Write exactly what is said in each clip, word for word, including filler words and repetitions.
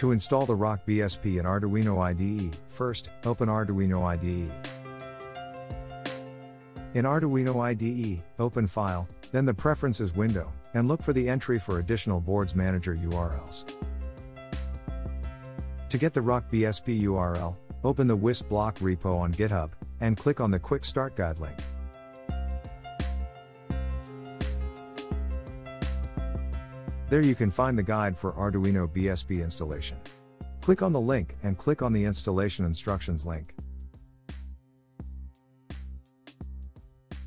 To install the RAK B S P in Arduino I D E, first, open Arduino I D E. In Arduino I D E, open File, then the Preferences window, and look for the entry for additional Boards Manager U R Ls. To get the RAK B S P U R L, open the WISP block repo on GitHub, and click on the Quick Start Guide link. There you can find the guide for Arduino B S P installation. Click on the link and click on the installation instructions link.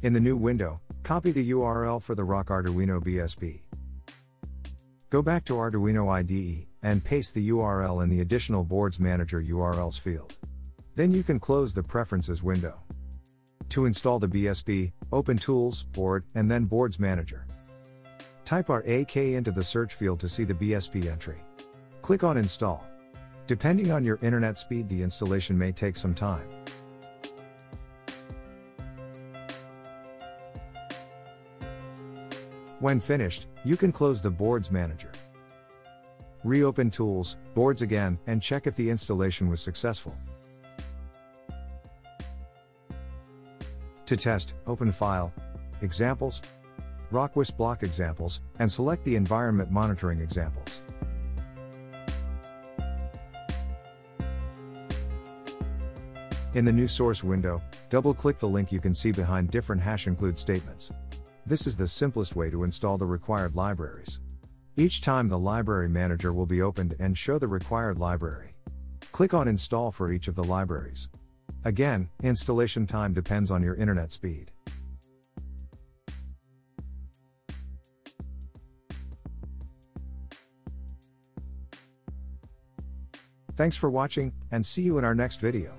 In the new window, copy the U R L for the RAK Arduino B S P. Go back to Arduino I D E and paste the U R L in the Additional Boards Manager U R Ls field. Then you can close the Preferences window. To install the B S P, open Tools, Board, and then Boards Manager. Type RAK into the search field to see the B S P entry. Click on Install. Depending on your internet speed, the installation may take some time. When finished, you can close the Boards Manager. Reopen Tools, Boards again, and check if the installation was successful. To test, open File, Examples, RAK WISP block examples, and select the environment monitoring examples. In the new source window, double-click the link you can see behind different hash include statements. This is the simplest way to install the required libraries. Each time the library manager will be opened and show the required library. Click on Install for each of the libraries. Again, installation time depends on your internet speed. Thanks for watching, and see you in our next video.